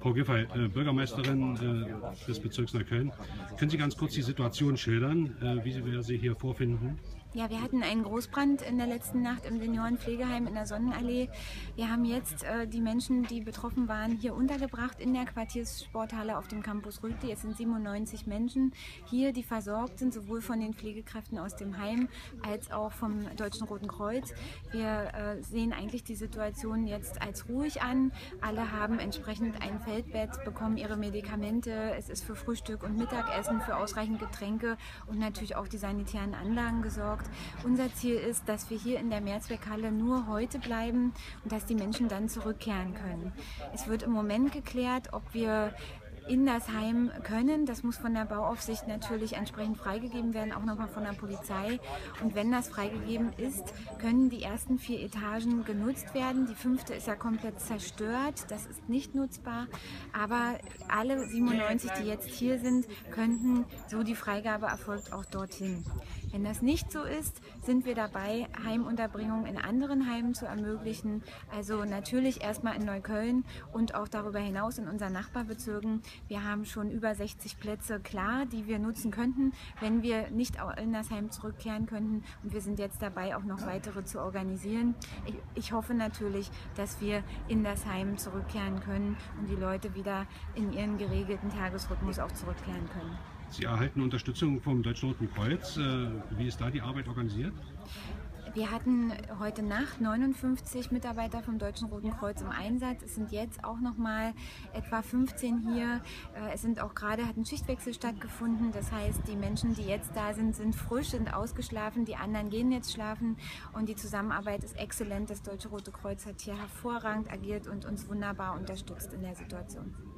Frau Giffey, Bürgermeisterin des Bezirks Neukölln, können Sie ganz kurz die Situation schildern, wie wir sie hier vorfinden? Ja, wir hatten einen Großbrand in der letzten Nacht im Seniorenpflegeheim in der Sonnenallee. Wir haben jetzt die Menschen, die betroffen waren, hier untergebracht in der Quartierssporthalle auf dem Campus Rütli. Es sind 97 Menschen hier, die versorgt sind, sowohl von den Pflegekräften aus dem Heim als auch vom Deutschen Roten Kreuz. Wir sehen eigentlich die Situation jetzt als ruhig an. Alle haben entsprechend ein Feldbett, bekommen ihre Medikamente. Es ist für Frühstück und Mittagessen, für ausreichend Getränke und natürlich auch die sanitären Anlagen gesorgt. Unser Ziel ist, dass wir hier in der Mehrzweckhalle nur heute bleiben und dass die Menschen dann zurückkehren können. Es wird im Moment geklärt, ob wir in das Heim können. Das muss von der Bauaufsicht natürlich entsprechend freigegeben werden, auch nochmal von der Polizei. Und wenn das freigegeben ist, können die ersten 4 Etagen genutzt werden. Die 5. ist ja komplett zerstört, das ist nicht nutzbar. Aber alle 97, die jetzt hier sind, könnten, so die Freigabe erfolgt, auch dorthin. Wenn das nicht so ist, sind wir dabei, Heimunterbringung in anderen Heimen zu ermöglichen. Also natürlich erstmal in Neukölln und auch darüber hinaus in unseren Nachbarbezirken. Wir haben schon über 60 Plätze klar, die wir nutzen könnten, wenn wir nicht in das Heim zurückkehren könnten. Und wir sind jetzt dabei, auch noch weitere zu organisieren. Ich hoffe natürlich, dass wir in das Heim zurückkehren können und die Leute wieder in ihren geregelten Tagesrhythmus auch zurückkehren können. Sie erhalten Unterstützung vom Deutschen Roten Kreuz. Wie ist da die Arbeit organisiert? Wir hatten heute Nacht 59 Mitarbeiter vom Deutschen Roten Kreuz im Einsatz. Es sind jetzt auch nochmal etwa 15 hier. Es sind auch gerade, hat ein Schichtwechsel stattgefunden. Das heißt, die Menschen, die jetzt da sind, sind frisch, sind ausgeschlafen. Die anderen gehen jetzt schlafen. Und die Zusammenarbeit ist exzellent. Das Deutsche Rote Kreuz hat hier hervorragend agiert und uns wunderbar unterstützt in der Situation.